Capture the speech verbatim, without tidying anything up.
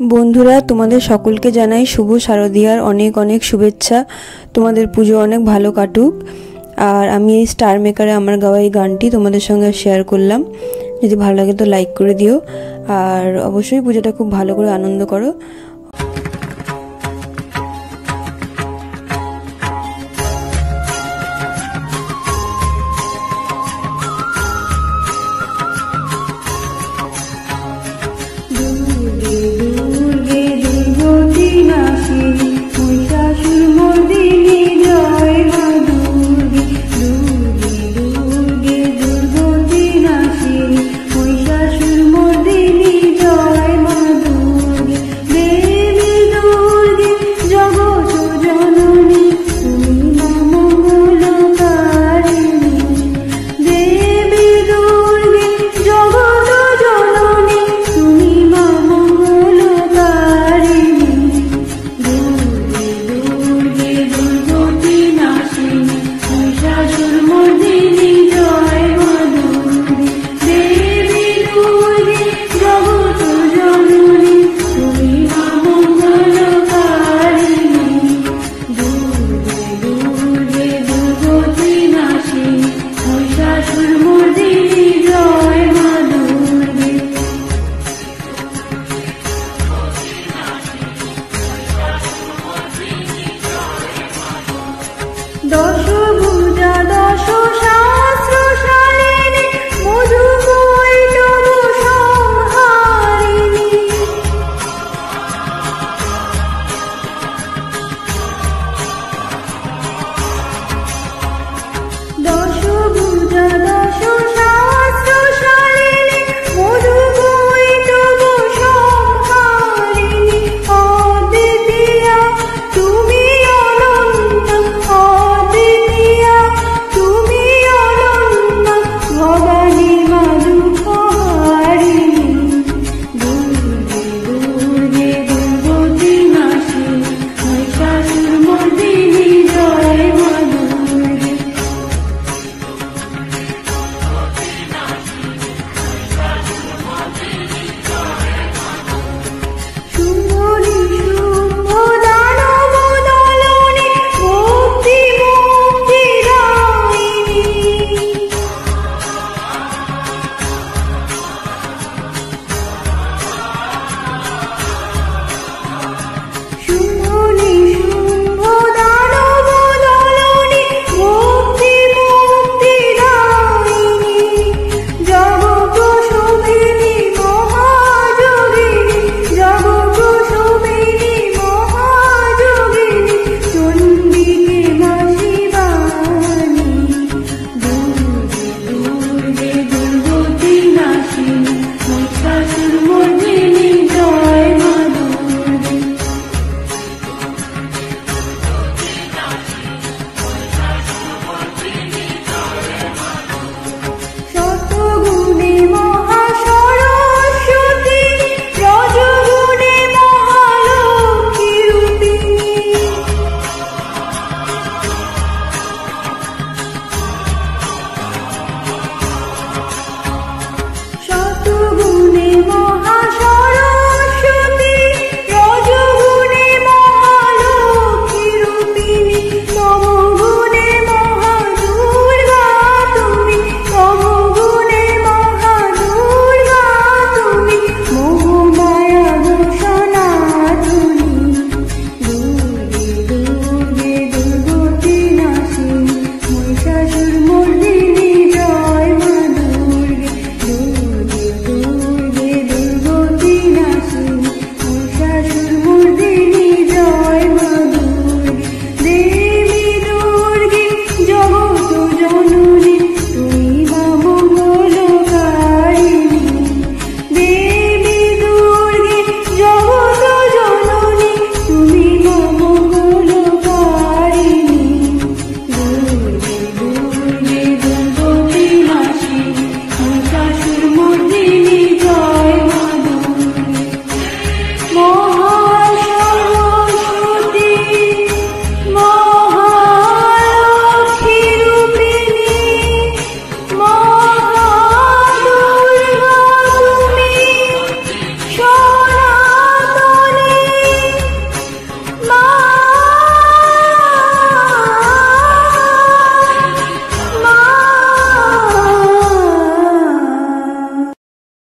बंधुरा तुम्हादेर सकलके जानाई शुभ शारदियार अनेक अनेक शुभेच्छा। तुम्हादेर पुजो अनेक भालो काटुक। और आमी स्टार मेकारे आमार गावा एई गानटी तुम्हादेर संगे शेयर करलाम। यदि भालो लागे तो लाइक करे दिओ और अवश्यई पुजोटा खूब भालो करे आनंद करो।